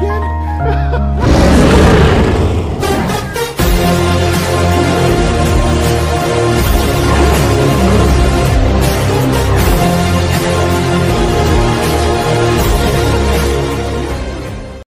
again?